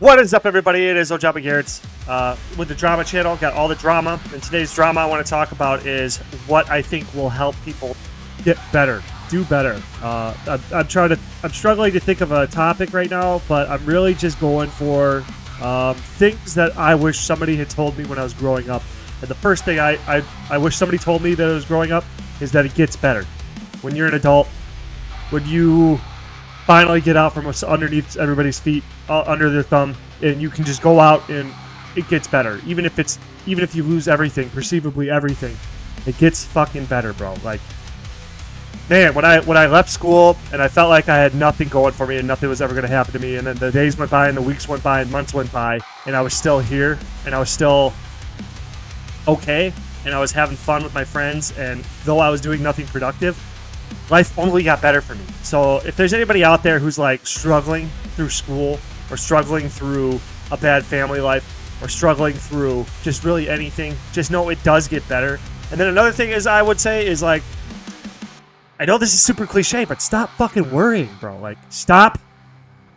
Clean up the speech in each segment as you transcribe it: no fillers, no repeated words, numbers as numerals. What is up, everybody? It is Ojama Gerrits with the Drama Channel. Got all the drama. And today's drama I want to talk about is what I think will help people get better, do better. I'm struggling to think of a topic right now, but I'm really just going for things that I wish somebody had told me when I was growing up. And the first thing I wish somebody told me that I was growing up is that it gets better. When you're an adult, when you finally get out from what's underneath everybody's feet, under their thumb, and you can just go out and it gets better. Even if you lose everything, perceivably everything, it gets fucking better, bro. Like, man, when I left school and I felt like I had nothing going for me and nothing was ever going to happen to me, and then the days went by and the weeks went by and months went by, and I was still here and I was still okay and I was having fun with my friends, and though I was doing nothing productive, life only got better for me. So if there's anybody out there who's like struggling through school or struggling through a bad family life or struggling through just really anything, just know it does get better. And then another thing is I would say is, like, I know this is super cliche, but stop fucking worrying, bro. Like, stop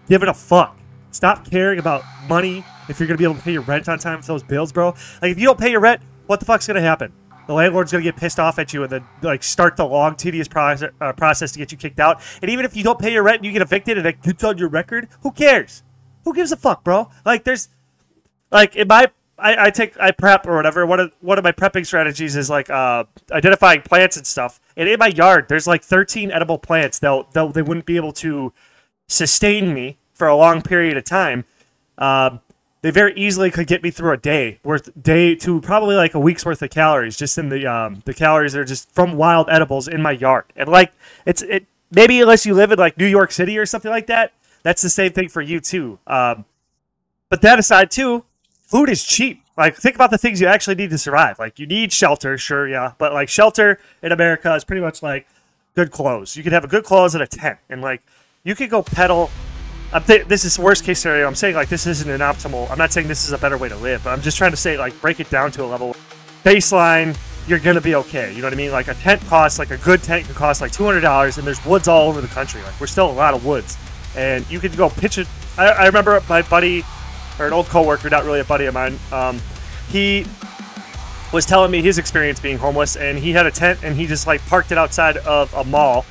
giving a fuck. Stop caring about money if you're going to be able to pay your rent on time for those bills, bro. Like, if you don't pay your rent, what the fuck's going to happen? The landlord's going to get pissed off at you and then, like, start the long, tedious process to get you kicked out. And even if you don't pay your rent and you get evicted and it gets on your record, who cares? Who gives a fuck, bro? Like, there's, like, in my, I prep or whatever. One of my prepping strategies is, like, identifying plants and stuff. And in my yard, there's, like, 13 edible plants they wouldn't be able to sustain me for a long period of time. They very easily could get me through a day to probably like a week's worth of calories, just in the calories that are just from wild edibles in my yard. And, like, it maybe unless you live in, like, New York City or something like that, that's the same thing for you too. But that aside too, food is cheap. Like, think about the things you actually need to survive. Like, you need shelter, sure, yeah, but, like, shelter in America is pretty much like good clothes. You can have a good clothes and a tent, and, like, you could go pedal. This is worst case scenario. I'm saying, like, this isn't an optimal. I'm not saying this is a better way to live, but I'm just trying to say, like, break it down to a level. Baseline, you're going to be okay. You know what I mean? Like, a tent costs, like, a good tent could cost like $200, and there's woods all over the country. Like, we're still a lot of woods. And you could go pitch it. I remember my buddy, or an old coworker, not really a buddy of mine, he was telling me his experience being homeless, and he had a tent and he just, like, parked it outside of a mall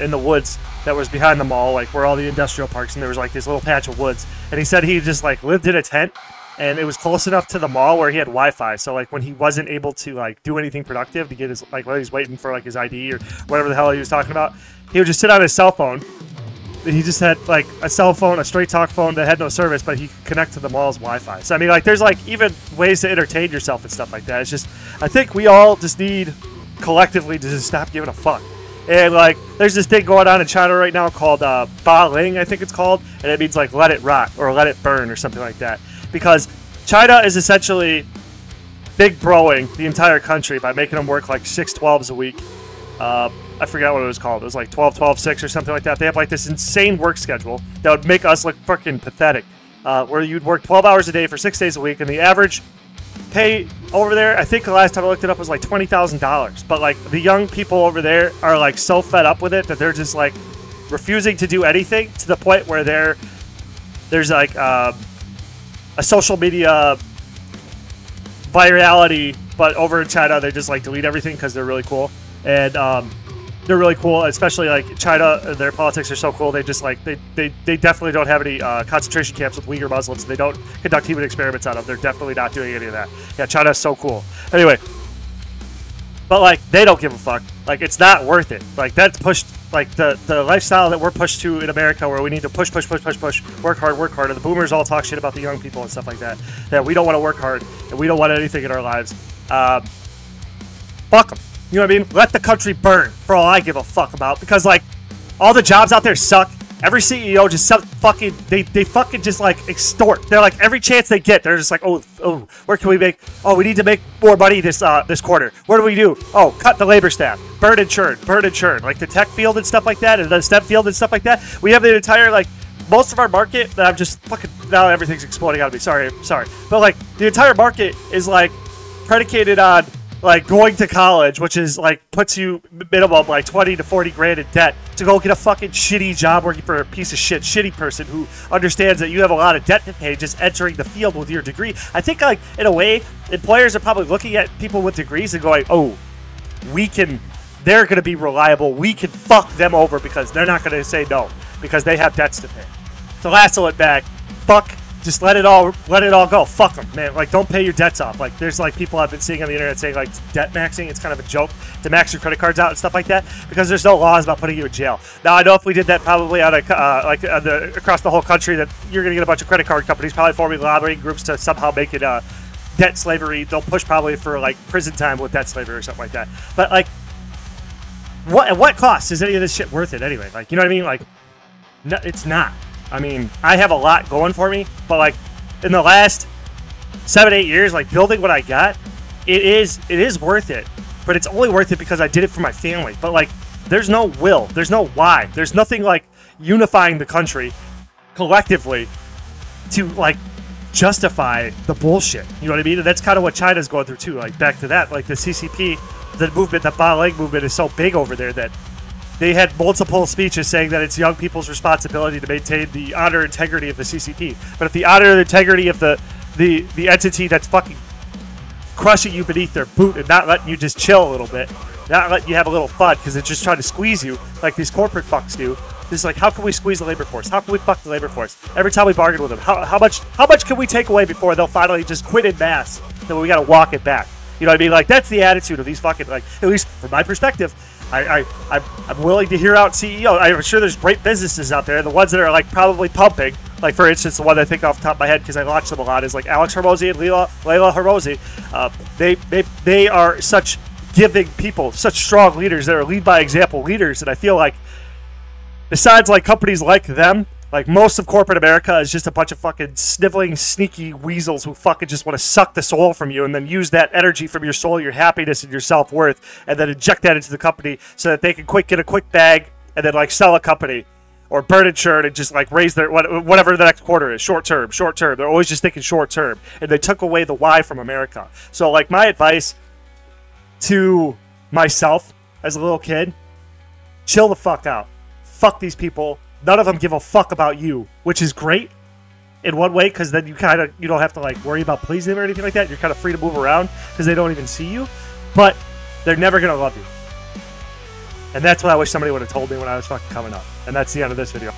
in the woods that was behind the mall, like, where all the industrial parks, and there was, like, this little patch of woods. And he said he just, like, lived in a tent, and it was close enough to the mall where he had Wi-Fi. So, like, when he wasn't able to, like, do anything productive to get his, like, while he's waiting for, like, his ID or whatever the hell he was talking about, he would just sit on his cell phone. He just had, like, a cell phone, a Straight Talk phone that had no service, but he could connect to the mall's Wi-Fi. So, I mean, like, there's, like, even ways to entertain yourself and stuff like that. It's just, I think we all just need collectively to just stop giving a fuck. And, like, there's this thing going on in China right now called Ba Leg, I think it's called, and it means, like, let it rot or let it burn or something like that. Because China is essentially big broing the entire country by making them work, like, 6 12s a week. I forgot what it was called. It was, like, 12-12-6 or something like that. They have, like, this insane work schedule that would make us look fucking pathetic, where you'd work 12 hours a day for 6 days a week, and the average pay over there, I think the last time I looked it up, was like $20,000. But, like, the young people over there are, like, so fed up with it that they're just, like, refusing to do anything, to the point where there's like a social media virality, but over in China they just, like, delete everything because they're really cool. And they're really cool, especially, like, China. Their politics are so cool. They just, like, they definitely don't have any concentration camps with Uyghur Muslims. They don't conduct human experiments on them. They're definitely not doing any of that. Yeah, China's so cool. Anyway, but, like, they don't give a fuck. Like, it's not worth it. Like, that's pushed, like, the lifestyle that we're pushed to in America, where we need to push, work hard, and the boomers all talk shit about the young people and stuff like that. That we don't want to work hard and we don't want anything in our lives. Fuck them. You know what I mean? Let the country burn, for all I give a fuck about. Because, like, all the jobs out there suck. Every CEO just fucking, they fucking just, like, extort. They're, like, every chance they get, they're just like, oh, where can we make? Oh, we need to make more money this quarter. What do? Oh, cut the labor staff. Burn and churn. Burn and churn. Like, the tech field and stuff like that, and the STEM field and stuff like that. We have the entire, like, most of our market that I'm just fucking, now everything's exploding out of me. Sorry. But, like, the entire market is, like, predicated on, like going to college, which is like puts you minimum like 20 to 40 grand in debt to go get a fucking shitty job working for a piece of shit, shitty person who understands that you have a lot of debt to pay just entering the field with your degree. I think like in a way, employers are probably looking at people with degrees and going, oh, we can, they're going to be reliable. We can fuck them over because they're not going to say no because they have debts to pay. So lasso it back. Fuck. Just let it all go. Fuck them, man. Like, don't pay your debts off. Like, there's like people I've been seeing on the internet saying like debt maxing. It's kind of a joke to max your credit cards out and stuff like that because there's no laws about putting you in jail. Now I know if we did that probably on a across the whole country that you're gonna get a bunch of credit card companies probably forming lobbying groups to somehow make it debt slavery. They'll push probably for like prison time with debt slavery or something like that. But like, what at what cost is any of this shit worth it anyway? Like, you know what I mean? Like, no, it's not. I mean, I have a lot going for me, but like in the last 7-8 years, like building what I got, it is worth it, but it's only worth it because I did it for my family. But like, there's no will, there's no why, there's nothing like unifying the country collectively to like justify the bullshit. You know what I mean? And that's kind of what China's going through too. Like back to that, like the CCP, the movement, the Ba Leg movement is so big over there that they had multiple speeches saying that it's young people's responsibility to maintain the honor and integrity of the CCP. But if the honor and integrity of the entity that's fucking crushing you beneath their boot and not letting you just chill a little bit, not letting you have a little fun because they're just trying to squeeze you like these corporate fucks do, this is like, how can we squeeze the labor force? How can we fuck the labor force? Every time we bargain with them, how much can we take away before they'll finally just quit in mass? Then we got to walk it back. You know what I mean? Like, that's the attitude of these fucking, like, at least from my perspective, I'm willing to hear out CEO. I'm sure there's great businesses out there. The ones that are like probably pumping, like for instance, the one that I think off the top of my head because I watch them a lot is like Alex Hormozi and Leila Hormozi. They are such giving people, such strong leaders that are lead by example leaders. And I feel like besides like companies like them, like most of corporate America is just a bunch of fucking sniveling, sneaky weasels who fucking just want to suck the soul from you and then use that energy from your soul, your happiness, and your self-worth, and then inject that into the company so that they can get a quick bag and then like sell a company or burn and churn and just like raise their whatever the next quarter is. Short term. They're always just thinking short term, and they took away the why from America. So like my advice to myself as a little kid, chill the fuck out. Fuck these people. None of them give a fuck about you, which is great in one way because then you don't have to like worry about pleasing them or anything like that. You're kind of free to move around because they don't even see you, but they're never going to love you. And that's what I wish somebody would have told me when I was fucking coming up. And that's the end of this video.